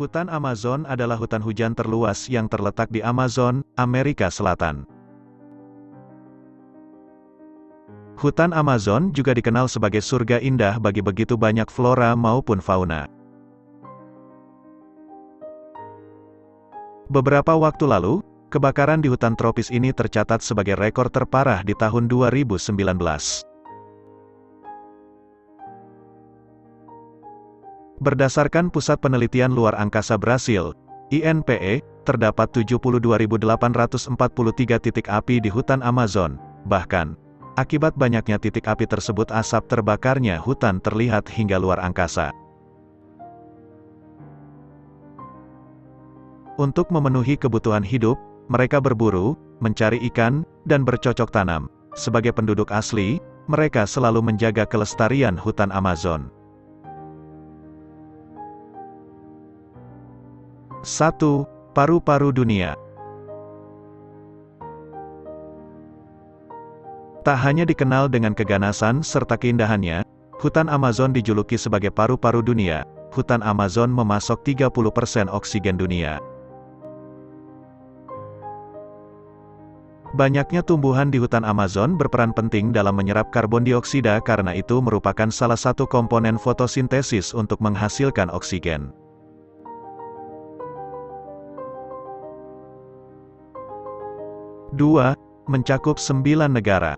Hutan Amazon adalah hutan hujan terluas yang terletak di Amazon, Amerika Selatan. Hutan Amazon juga dikenal sebagai surga indah bagi begitu banyak flora maupun fauna. Beberapa waktu lalu, kebakaran di hutan tropis ini tercatat sebagai rekor terparah di tahun 2019. Berdasarkan Pusat Penelitian Luar Angkasa Brasil, INPE, terdapat 72.843 titik api di hutan Amazon. Bahkan, akibat banyaknya titik api tersebut asap terbakarnya hutan terlihat hingga luar angkasa. Untuk memenuhi kebutuhan hidup, mereka berburu, mencari ikan, dan bercocok tanam. Sebagai penduduk asli, mereka selalu menjaga kelestarian hutan Amazon. 1. Paru-paru dunia. Tak hanya dikenal dengan keganasan serta keindahannya, hutan Amazon dijuluki sebagai paru-paru dunia. Hutan Amazon memasok 30% oksigen dunia. Banyaknya tumbuhan di hutan Amazon berperan penting dalam menyerap karbon dioksida, karena itu merupakan salah satu komponen fotosintesis untuk menghasilkan oksigen. 2. Mencakup 9 negara.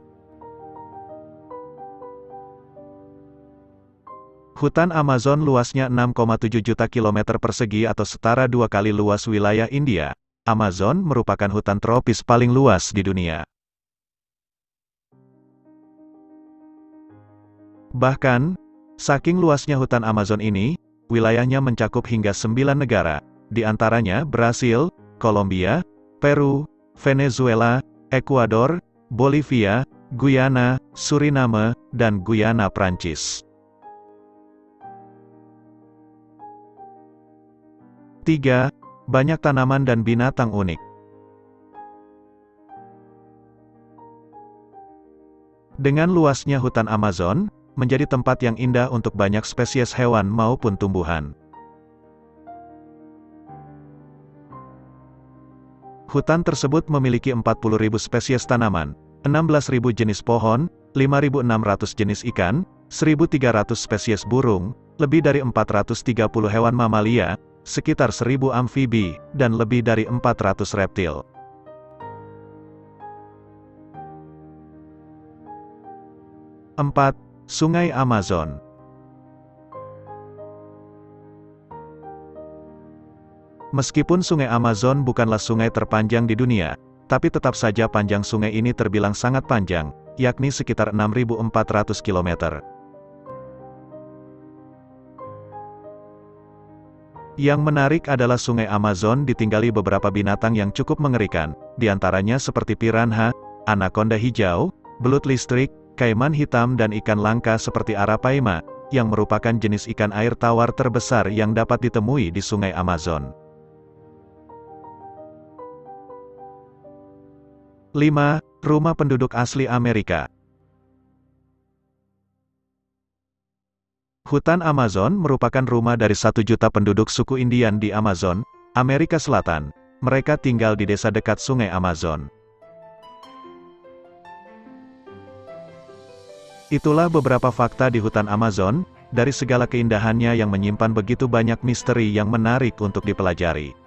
Hutan Amazon luasnya 6,7 juta kilometer persegi atau setara 2 kali luas wilayah India. Amazon merupakan hutan tropis paling luas di dunia. Bahkan, saking luasnya hutan Amazon ini, wilayahnya mencakup hingga 9 negara, di antaranya Brasil, Kolombia, Peru, Venezuela, Ekuador, Bolivia, Guyana, Suriname, dan Guyana Prancis. 3. Banyak tanaman dan binatang unik. Dengan luasnya hutan Amazon, menjadi tempat yang indah untuk banyak spesies hewan maupun tumbuhan. Hutan tersebut memiliki 40.000 spesies tanaman, 16.000 jenis pohon, 5.600 jenis ikan, 1.300 spesies burung, lebih dari 430 hewan mamalia, sekitar 1.000 amfibi, dan lebih dari 400 reptil. Empat, Sungai Amazon. Meskipun Sungai Amazon bukanlah sungai terpanjang di dunia, tapi tetap saja panjang sungai ini terbilang sangat panjang, yakni sekitar 6.400 km. Yang menarik adalah Sungai Amazon ditinggali beberapa binatang yang cukup mengerikan, diantaranya seperti piranha, anaconda hijau, belut listrik, kaiman hitam dan ikan langka seperti arapaima, yang merupakan jenis ikan air tawar terbesar yang dapat ditemui di Sungai Amazon. 5. Rumah penduduk asli Amerika. Hutan Amazon merupakan rumah dari 1 juta penduduk suku Indian di Amazon, Amerika Selatan. Mereka tinggal di desa dekat Sungai Amazon. Itulah beberapa fakta di hutan Amazon, dari segala keindahannya yang menyimpan begitu banyak misteri yang menarik untuk dipelajari.